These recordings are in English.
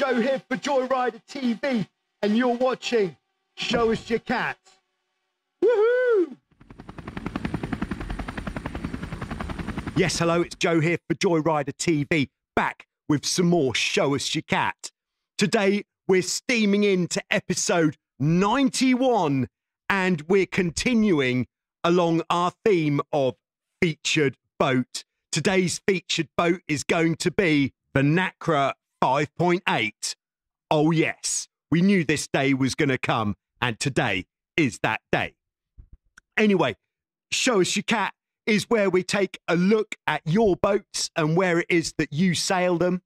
Joe here for Joyrider TV, and you're watching Show Us Your Cat. Woohoo! Yes, hello, it's Joe here for Joyrider TV, back with some more Show Us Your Cat. Today, we're steaming into episode 91, and we're continuing along our theme of featured boat. Today's featured boat is going to be the Nacra 5.8. Oh yes, we knew this day was going to come, and today is that day. Anyway, Show Us Your Cat is where we take a look at your boats and where it is that you sail them.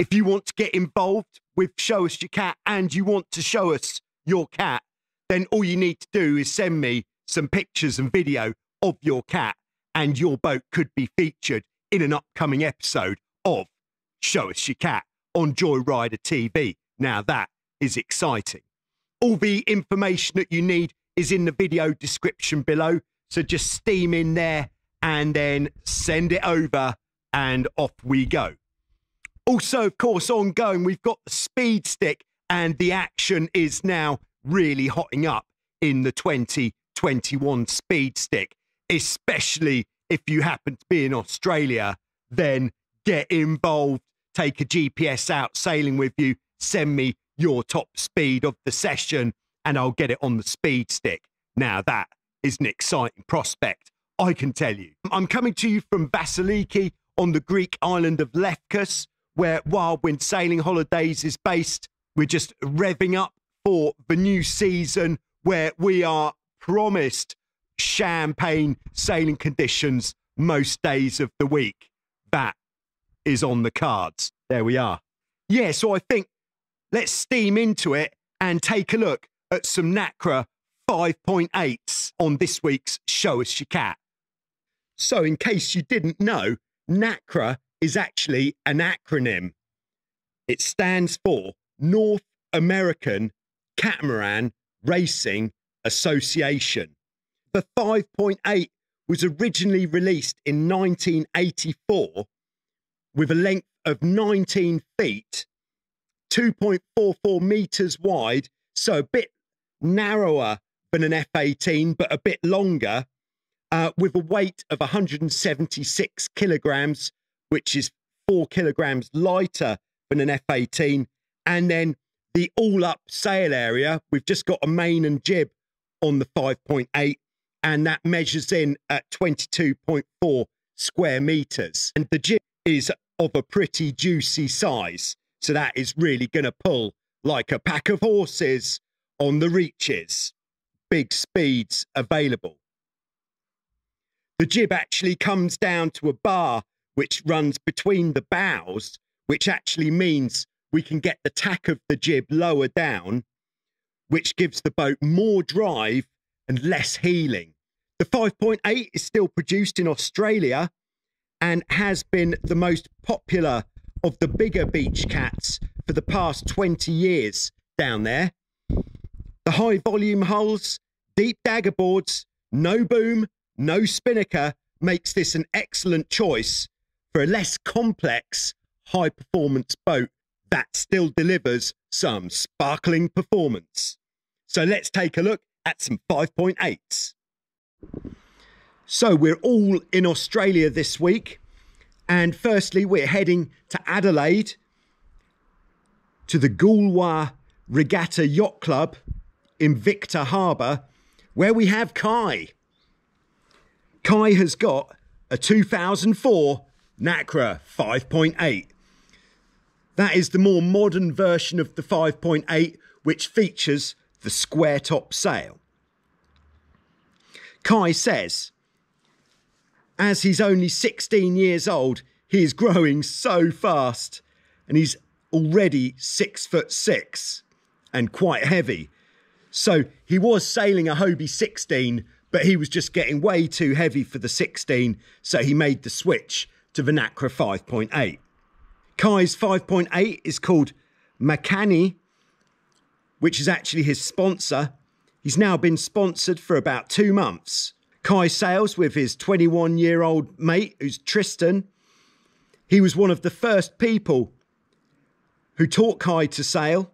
If you want to get involved with Show Us Your Cat and you want to show us your cat, then all you need to do is send me some pictures and video of your cat, and your boat could be featured in an upcoming episode of Show Us Your Cat on Joyrider TV. Now that is exciting. All the information that you need is in the video description below, so just steam in there and then send it over and off we go. Also, of course, ongoing, we've got the Speedstick, and the action is now really hotting up in the 2021 Speedstick. Especially if you happen to be in Australia, then get involved, take a GPS out sailing with you, send me your top speed of the session, and I'll get it on the Speedstick. Now that is an exciting prospect, I can tell you. I'm coming to you from Vasiliki on the Greek island of Lefkada, where Wild Wind Sailing Holidays is based. We're just revving up for the new season where we are promised champagne sailing conditions most days of the week. That is on the cards. There we are. Yeah, so I think let's steam into it and take a look at some Nacra 5.8s on this week's Show Us Your Cat. So in case you didn't know, Nacra is actually an acronym. It stands for North American Catamaran Racing Association. The 5.8 was originally released in 1984 with a length of 19 feet, 2.44 metres wide, so a bit narrower than an F-18, but a bit longer, with a weight of 176 kilograms, which is 4 kilograms lighter than an F-18. And then the all-up sail area, we've just got a main and jib on the 5.8. and that measures in at 22.4 square metres. And the jib is of a pretty juicy size, so that is really going to pull like a pack of horses on the reaches. Big speeds available. The jib actually comes down to a bar which runs between the bows, which actually means we can get the tack of the jib lower down, which gives the boat more drive and less heeling. The 5.8 is still produced in Australia and has been the most popular of the bigger beach cats for the past 20 years down there. The high volume hulls, deep dagger boards, no boom, no spinnaker makes this an excellent choice for a less complex high performance boat that still delivers some sparkling performance. So let's take a look at some 5.8s. So we're all in Australia this week, and firstly we're heading to Adelaide to the Goolwa Regatta Yacht Club in Victor Harbour, where we have Kai. Kai has got a 2004 Nacra 5.8. That is the more modern version of the 5.8, which features the square top sail. Kai says, as he's only 16 years old, he is growing so fast, and he's already 6'6" and quite heavy. So he was sailing a Hobie 16, but he was just getting way too heavy for the 16, so he made the switch to the Nacra 5.8. Kai's 5.8 is called Makani, which is actually his sponsor. He's now been sponsored for about 2 months. Kai sails with his 21-year-old mate, who's Tristan. He was one of the first people who taught Kai to sail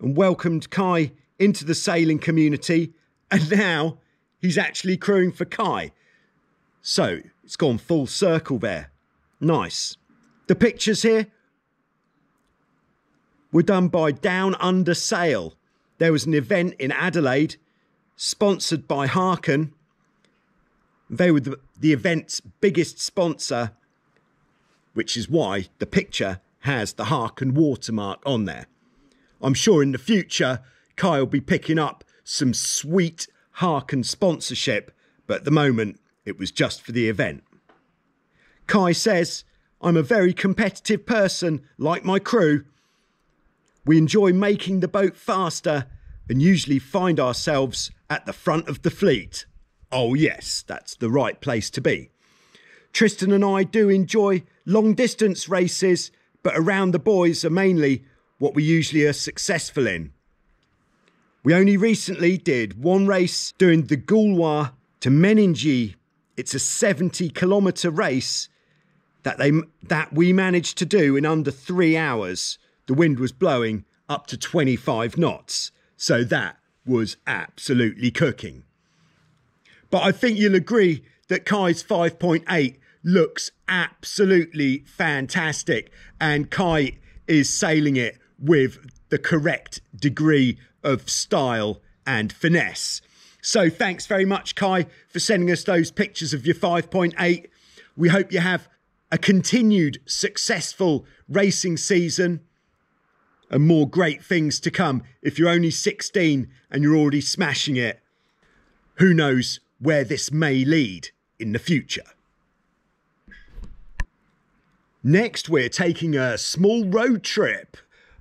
and welcomed Kai into the sailing community, and now he's actually crewing for Kai. So it's gone full circle there. Nice. The pictures here were done by Down Under Sail. There was an event in Adelaide sponsored by Harken. They were the event's biggest sponsor, which is why the picture has the Harken watermark on there. I'm sure in the future, Kai will be picking up some sweet Harken sponsorship, but at the moment, it was just for the event. Kai says, I'm a very competitive person, like my crew. We enjoy making the boat faster and usually find ourselves at the front of the fleet. Oh yes, that's the right place to be. Tristan and I do enjoy long distance races, but around the buoys are mainly what we usually are successful in. We only recently did one race during the Gouloir to Meningi. It's a 70-kilometre race that we managed to do in under 3 hours. The wind was blowing up to 25 knots, so that was absolutely cooking. But I think you'll agree that Kai's 5.8 looks absolutely fantastic, and Kai is sailing it with the correct degree of style and finesse. So thanks very much, Kai, for sending us those pictures of your 5.8. We hope you have a continued successful racing season and more great things to come. If you're only 16 and you're already smashing it, who knows where this may lead in the future. Next, we're taking a small road trip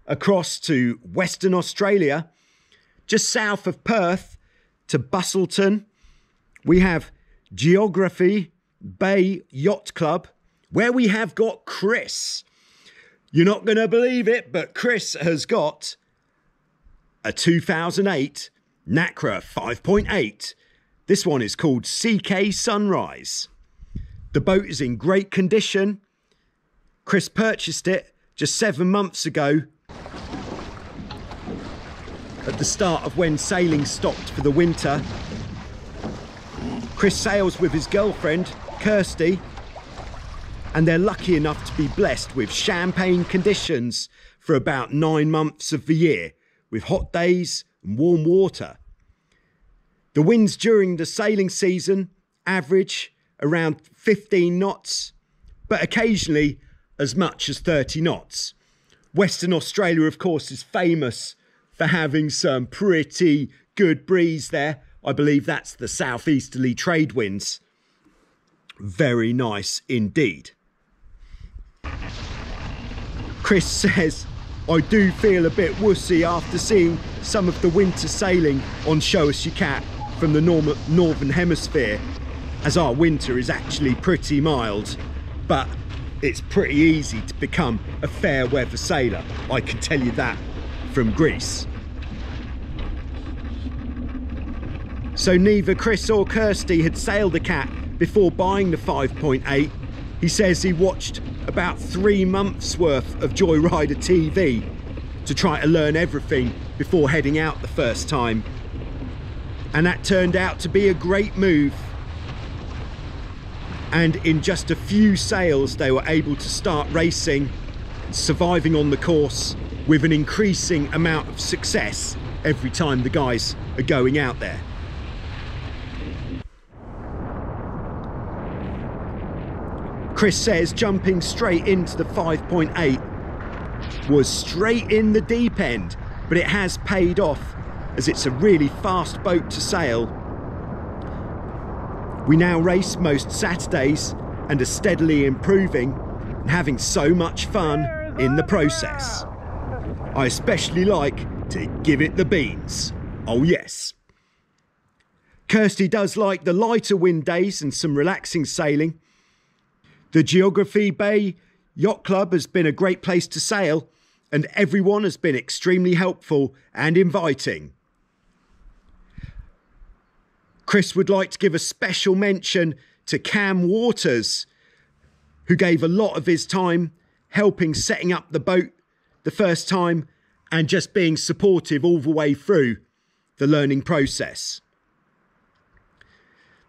across to Western Australia, just south of Perth to Busselton. We have Geography Bay Yacht Club, where we have got Chris. You're not going to believe it, but Chris has got a 2008 NACRA 5.8. This one is called CK Sunrise. The boat is in great condition. Chris purchased it just 7 months ago at the start of when sailing stopped for the winter. Chris sails with his girlfriend, Kirsty, and they're lucky enough to be blessed with champagne conditions for about 9 months of the year, with hot days and warm water. The winds during the sailing season average around 15 knots, but occasionally as much as 30 knots. Western Australia, of course, is famous for having some pretty good breeze there. I believe that's the southeasterly trade winds. Very nice indeed. Chris says, I do feel a bit wussy after seeing some of the winter sailing on Show Us Your Cat from the Northern Hemisphere, as our winter is actually pretty mild, but it's pretty easy to become a fair weather sailor. I can tell you that from Greece. So neither Chris or Kirsty had sailed the Cat before buying the 5.8. He says he watched about 3 months worth of Joyrider TV to try to learn everything before heading out the first time. And that turned out to be a great move. And in just a few sails, they were able to start racing, surviving on the course with an increasing amount of success every time the guys are going out there. Chris says jumping straight into the 5.8 was straight in the deep end, but it has paid off as it's a really fast boat to sail. We now race most Saturdays and are steadily improving and having so much fun in the process. I especially like to give it the beans. Oh yes. Kirsty does like the lighter wind days and some relaxing sailing. The Geography Bay Yacht Club has been a great place to sail, and everyone has been extremely helpful and inviting. Chris would like to give a special mention to Cam Waters, who gave a lot of his time helping setting up the boat the first time and just being supportive all the way through the learning process.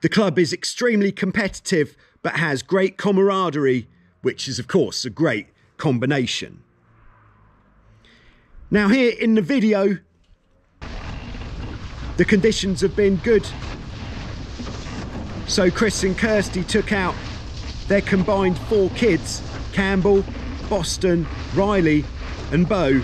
The club is extremely competitive but has great camaraderie, which is of course a great combination. Now here in the video, the conditions have been good. So Chris and Kirsty took out their combined 4 kids, Campbell, Boston, Riley and Beau.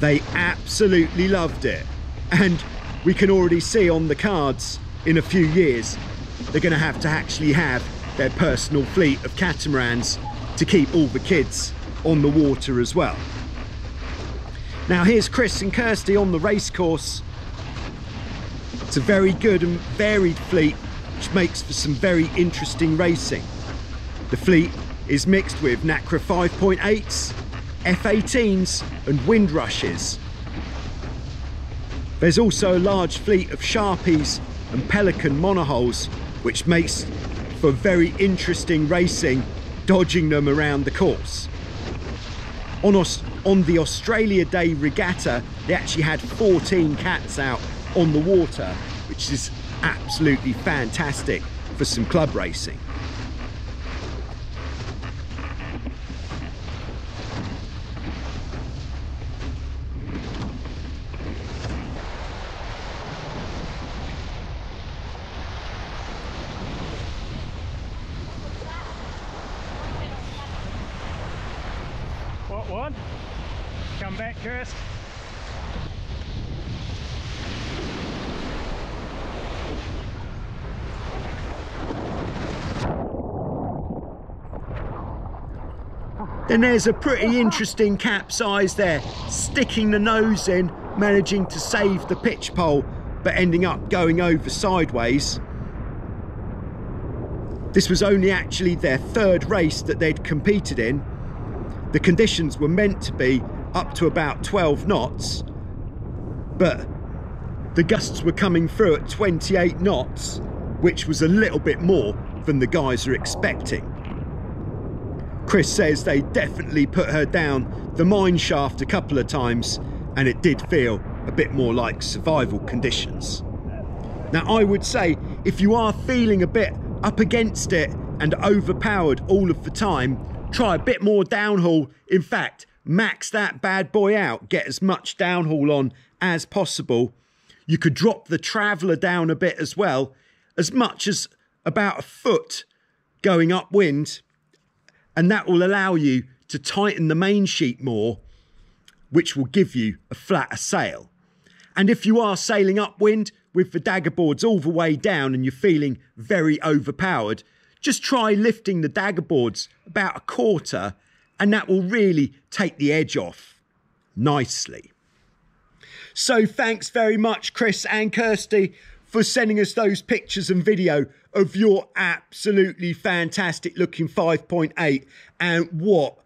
They absolutely loved it, and we can already see on the cards in a few years they're going to actually have their personal fleet of catamarans to keep all the kids on the water as well. Now here's Chris and Kirsty on the race course. It's a very good and varied fleet, which makes for some very interesting racing. The fleet is mixed with NACRA 5.8s, F-18s and Windrushes. There's also a large fleet of Sharpies and Pelican monohulls, which makes for very interesting racing, dodging them around the course. On the Australia Day Regatta, they actually had 14 cats out on the water, which is absolutely fantastic for some club racing. What? Come back, Chris. Then there's a pretty interesting capsize there, sticking the nose in, managing to save the pitch pole, but ending up going over sideways. This was only actually their 3rd race that they'd competed in. The conditions were meant to be up to about 12 knots, but the gusts were coming through at 28 knots, which was a little bit more than the guys are expecting. Chris says they definitely put her down the mine shaft a couple of times, and it did feel a bit more like survival conditions. Now I would say if you are feeling a bit up against it and overpowered all of the time, try a bit more downhaul. In fact, max that bad boy out, get as much downhaul on as possible. You could drop the traveller down a bit as well, as much as about a foot going upwind, and that will allow you to tighten the main sheet more, which will give you a flatter sail. And if you are sailing upwind with the dagger boards all the way down and you're feeling very overpowered, just try lifting the dagger boards about a quarter, and that will really take the edge off nicely. So thanks very much, Chris and Kirsty, for sending us those pictures and video of your absolutely fantastic looking 5.8, and what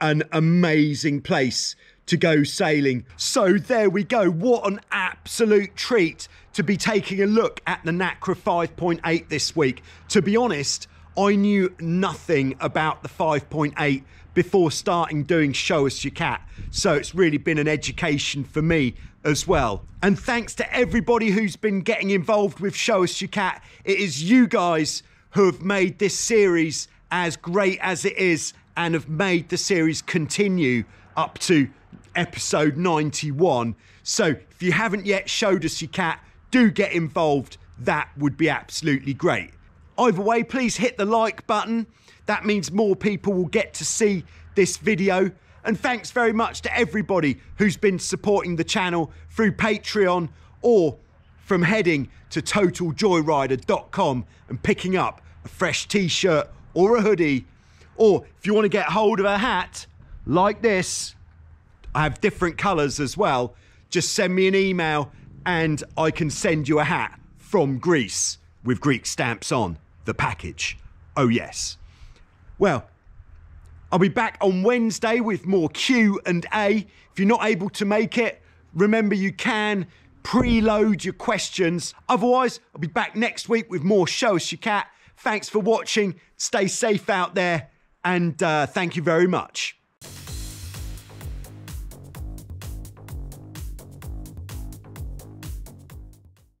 an amazing place to go sailing. So there we go, what an absolute treat to be taking a look at the NACRA 5.8 this week. To be honest, I knew nothing about the 5.8 before starting doing Show Us Your Cat, so it's really been an education for me as well. And thanks to everybody who's been getting involved with Show Us Your Cat. It is you guys who have made this series as great as it is and have made the series continue up to episode 91. So if you haven't yet showed us your cat, do get involved. That would be absolutely great. Either way, please hit the like button. That means more people will get to see this video. And thanks very much to everybody who's been supporting the channel through Patreon or from heading to totaljoyrider.com and picking up a fresh t-shirt or a hoodie. Or if you want to get hold of a hat like this, I have different colours as well. Just send me an email and I can send you a hat from Greece with Greek stamps on the package. Oh yes. Well, I'll be back on Wednesday with more Q&A. If you're not able to make it, remember you can preload your questions. Otherwise, I'll be back next week with more Show Us Your Cat. Thanks for watching. Stay safe out there, and thank you very much.